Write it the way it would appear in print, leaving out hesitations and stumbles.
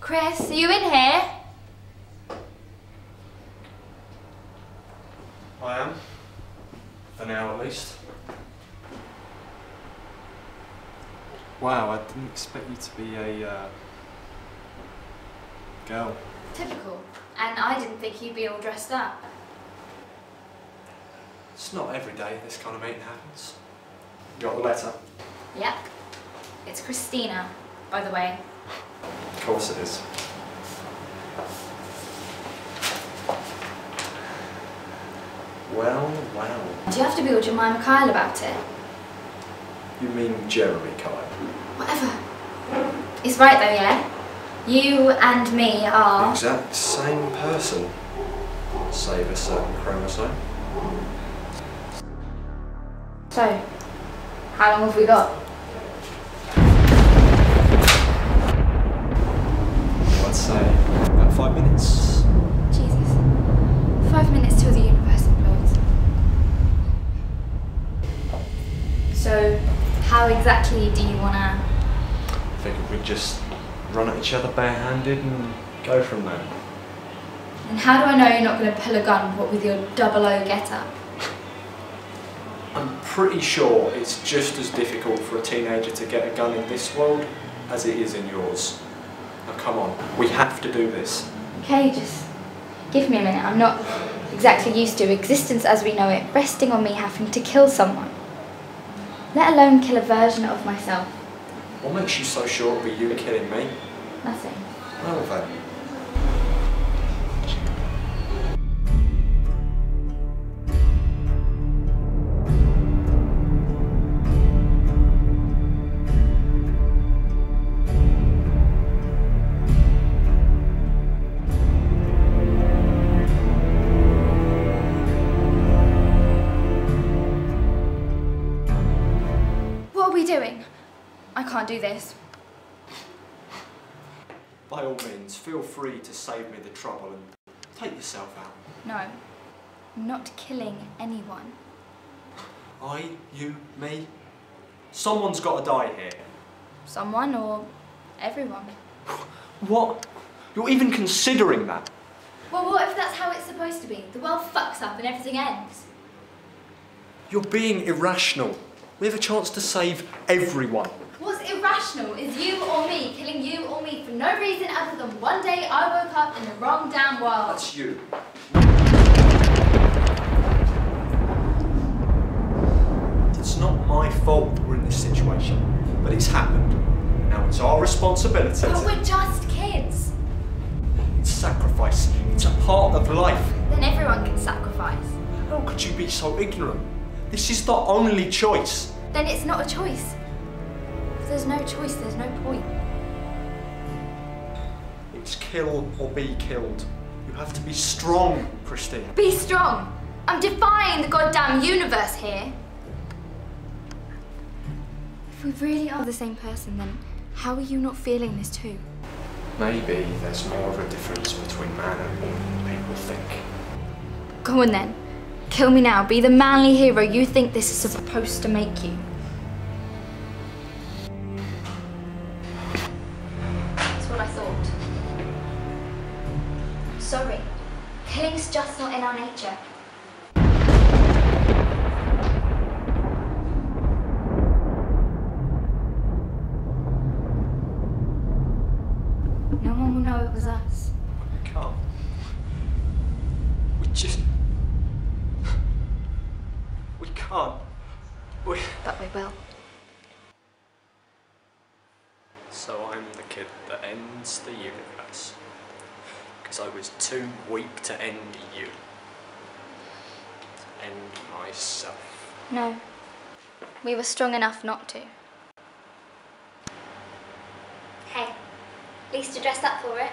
Chris, are you in here? I am. For now, at least. Wow, I didn't expect you to be a girl. Typical. And I didn't think you'd be all dressed up. It's not every day this kind of meeting happens. You got the letter? Yep. It's Christina, by the way. Of course it is. Well, well. Do you have to be all Jemima Kyle about it? You mean Jeremy Kyle? Whatever. It's right though, yeah? You and me are... the exact same person. Save a certain chromosome. So, how long have we got? I'd say about 5 minutes. Jesus. 5 minutes till the universe explodes. So, how exactly do you want to... I think if we just run at each other barehanded and go from there. And how do I know you're not going to pull a gun, what with your double-O get-up? I'm pretty sure it's just as difficult for a teenager to get a gun in this world as it is in yours. Now come on, we have to do this. Okay, just give me a minute. I'm not exactly used to existence as we know it resting on me having to kill someone. Let alone kill a version of myself. What makes you so sure it'll be you killing me? Nothing. No value. What are we doing? I can't do this. By all means, feel free to save me the trouble and take yourself out. No, I'm not killing anyone. I, you, me. Someone's got to die here. Someone or everyone. What? You're even considering that? Well, what if that's how it's supposed to be? The world fucks up and everything ends. You're being irrational. We have a chance to save everyone. What's irrational is you or me killing you or me for no reason other than one day I woke up in the wrong damn world. That's you. It's not my fault we're in this situation, but it's happened. Now it's our responsibility. But we're just kids. It's sacrifice. It's a part of life. Then everyone can sacrifice. How could you be so ignorant? This is the only choice. Then it's not a choice. There's no choice, there's no point. It's kill or be killed. You have to be strong, Christine. Be strong! I'm defying the goddamn universe here. If we really are the same person, then how are you not feeling this too? Maybe there's more of a difference between man and woman than people think. Go on then. Kill me now. Be the manly hero you think this is supposed to make you. Sorry, killing's just not in our nature. No one will know it was us. We can't. We can't. But we will. So I'm the kid that ends the universe. I was too weak to end you. To end myself. No. We were strong enough not to. Hey, at least you dressed up for it.